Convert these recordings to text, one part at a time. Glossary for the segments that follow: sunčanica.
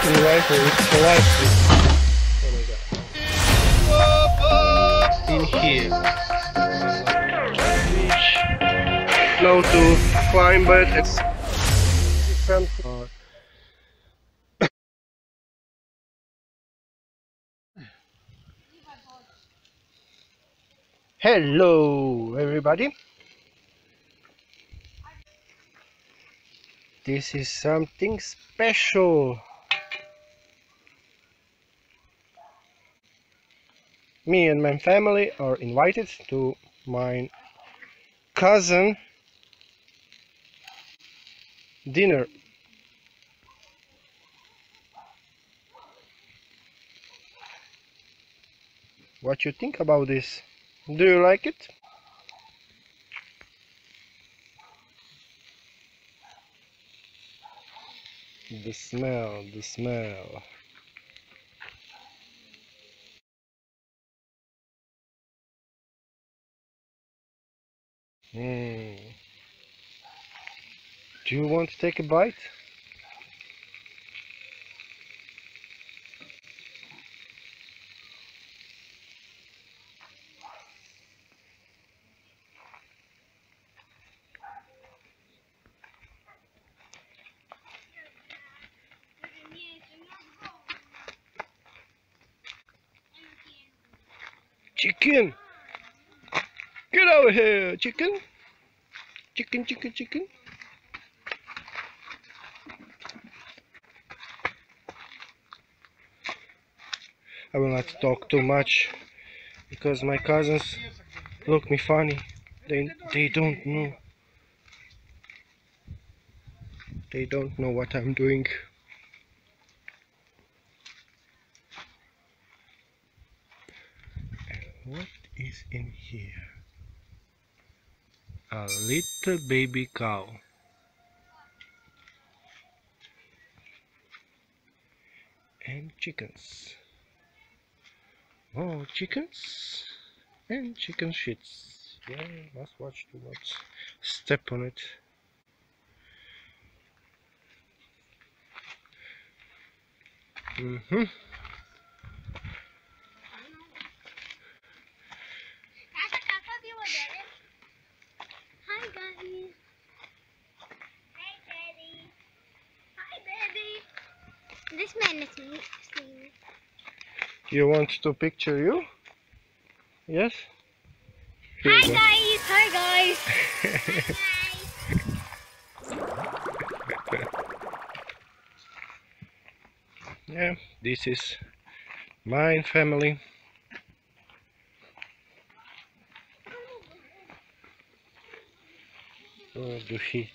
freaking rifle with collapses. Oh my god. In here. No to climb, but it's something. Hello, everybody. This is something special. Me and my family are invited to my cousin's dinner. What you think about this? Do you like it? The smell. Do you want to take a bite? Chicken! Get over here, chicken! Chicken! I will not talk too much because my cousins look me funny. They don't know. They don't know what I'm doing. What is in here? A little baby cow. And chickens. Oh, chickens. And chicken shits. Yeah, must watch too much. Step on it. This man is me. You want to picture you? Yes? Here hi, guys. Hi guys! Yeah, this is my family. Oh, the heat.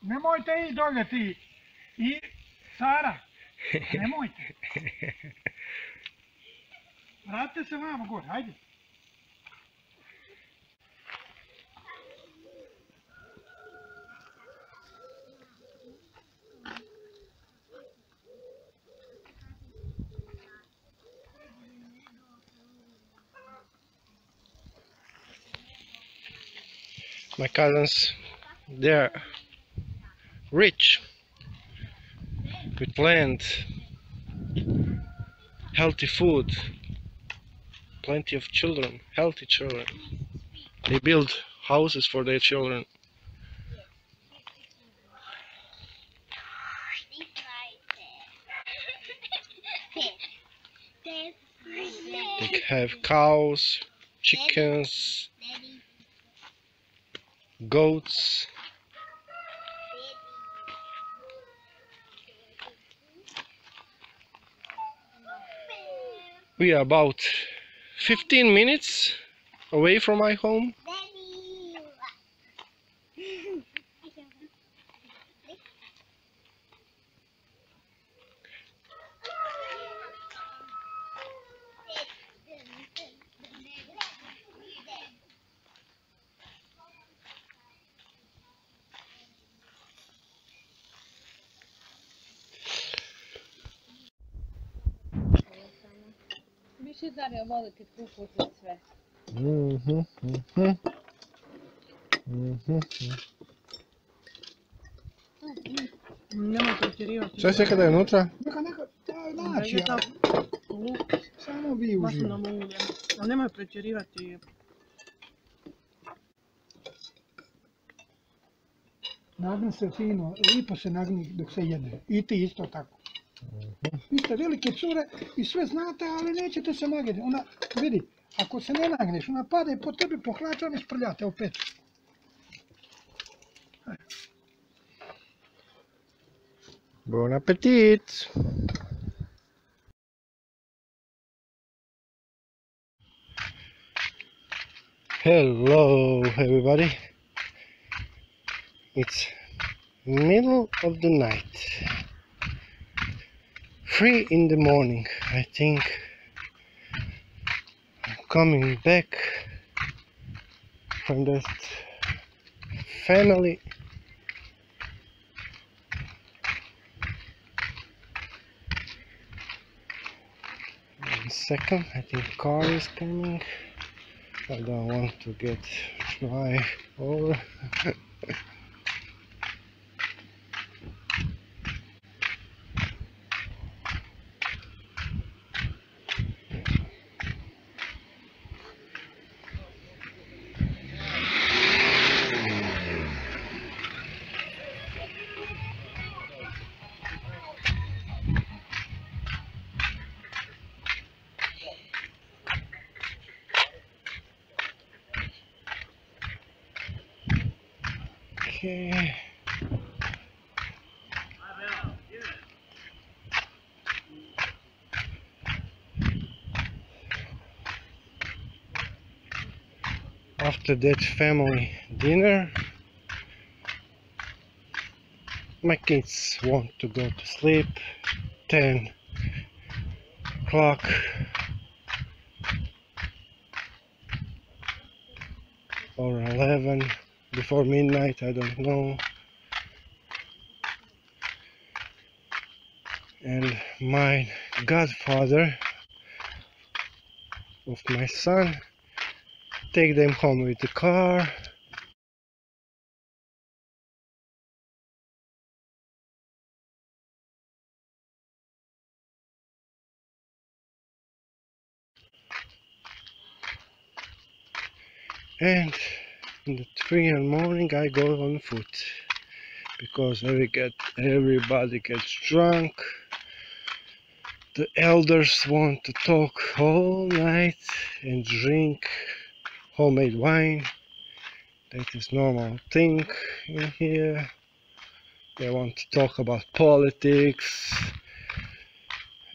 Nemojte izdogati I Sara, nemojte. Vratite se vama gore, hajde. My cousins, they're rich with land, healthy food, plenty of children, healthy children. They build houses for their children. They have cows, chickens, goats. We are about 15 minutes away from my home. Čizare volite kupiti sve. Nemoj se utjerivati. Šta si kada je unutra? Neka, znači ja. Samo vi uživati. Ali nemoj pretjerivati. Nagni se fino, lipo se nagni dok se jede. I ti isto tako. Vi ste velike cure i sve znate, ali nećete se nagiti. Ona, vidi, ako se ne nagneš, ona pada i po tebi pohlača, ona sprljate opet. Bon appetit! Hello everybody! It's middle of the night. 3 in the morning, I think. I'm coming back from that family one second. I think the car is coming. I don't want to get fly over. Okay. After that family dinner, my kids want to go to sleep. 10 o'clock. Or 11. Before midnight, I don't know. And my godfather of my son take them home with the car. And in the 3 in the morning I go on foot, because everybody gets drunk. The elders want to talk all night and drink homemade wine. That is normal thing in here. They want to talk about politics,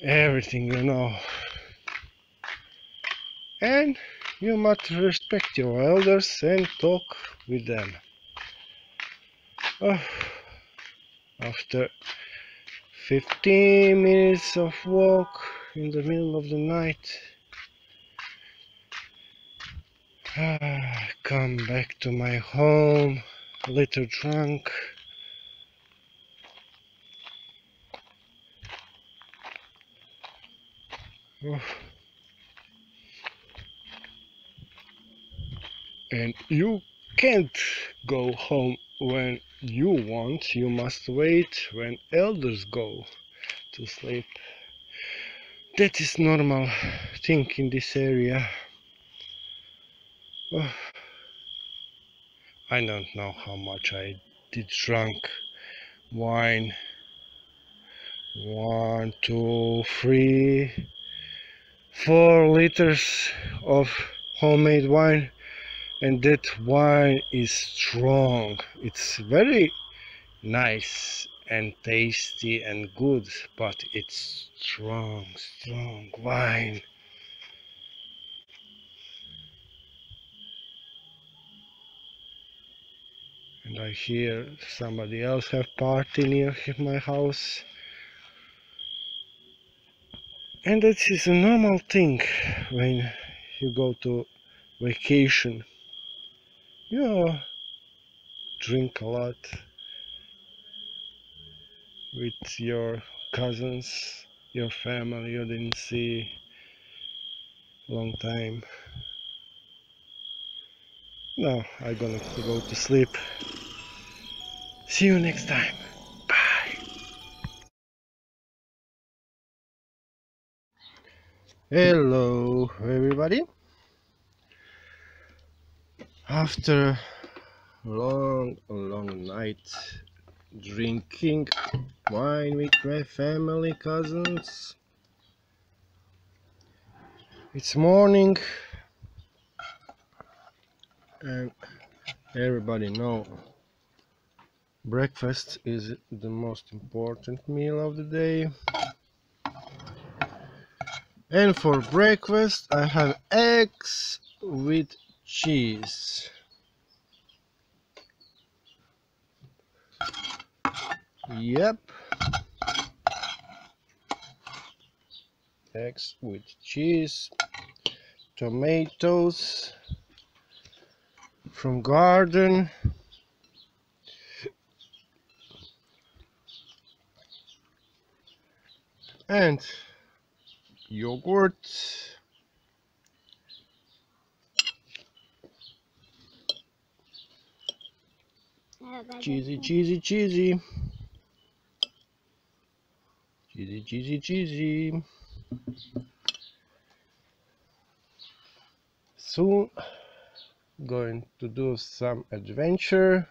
everything, you know. And you must respect your elders and talk with them. Oh, after 15 minutes of walk in the middle of the night, I come back to my home, a little drunk. Oh. And you can't go home when you want. You must wait when elders go to sleep. That is normal thing in this area. Oh, I don't know how much I did drunk wine. 1, 2, 3, 4 liters of homemade wine. And that wine is strong. It's very nice and tasty and good, but it's strong wine. And I hear somebody else have party near my house. And that is a normal thing when you go to vacation. Yeah, drink a lot with your cousins, your family you didn't see, long time. Now I'm gonna go to sleep. See you next time. Bye. Hello everybody. After long night drinking wine with my family, cousins, it's morning and everybody know breakfast is the most important meal of the day. And for breakfast I have eggs with cheese. Yep, eggs with cheese, tomatoes from garden, and yogurt. Cheesy, cheesy, cheesy. Cheesy, cheesy, cheesy. Soon going to do some adventure.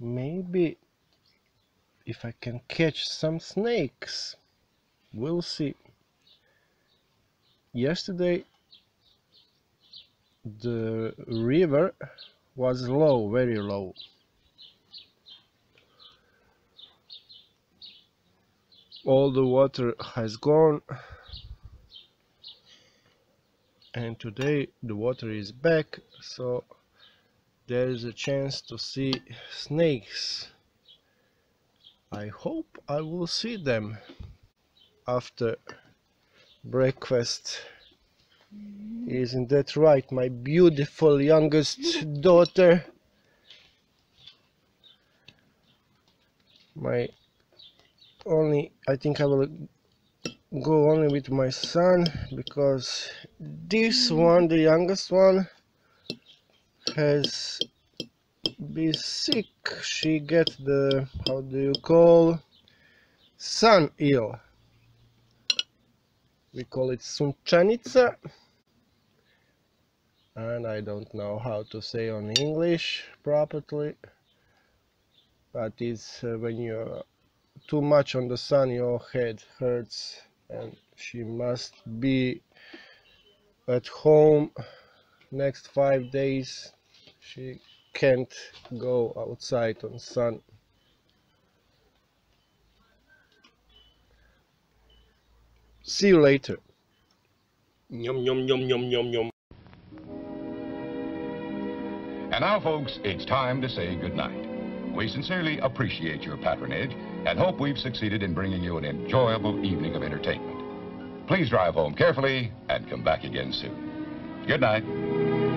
Maybe if I can catch some snakes. We'll see. Yesterday the river was low, very low. All the water has gone, and today the water is back, so there is a chance to see snakes. I hope I will see them after breakfast. Isn't that right, my beautiful youngest daughter? I think I will go only with my son, because this one, the youngest one, has been sick. She get the, how do you call, sun ill. We call it sunčanica, and I don't know how to say on English properly, but it's when you're too much on the sun, your head hurts, and she must be at home next 5 days. She can't go outside on sun. See you later. Yum, yum, yum, yum, yum, yum. And now, folks, it's time to say goodnight. We sincerely appreciate your patronage and hope we've succeeded in bringing you an enjoyable evening of entertainment. Please drive home carefully and come back again soon. Good night.